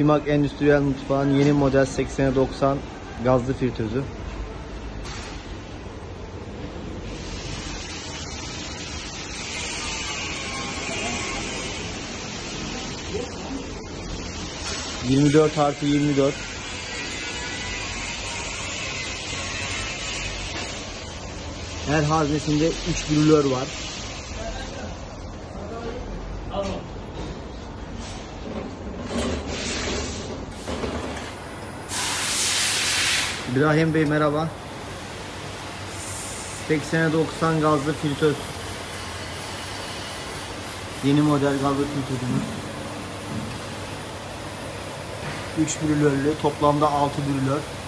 Pimak Endüstriyel Mutfağı'nın yeni model 80'e 90 gazlı fritözü. (24+24) Her haznesinde 3 brülör var. İbrahim Bey merhaba. 80'e 90 gazlı fritöz. Yeni model gazlı fritözümüz. 3 brülörlü, toplamda 6 brülör.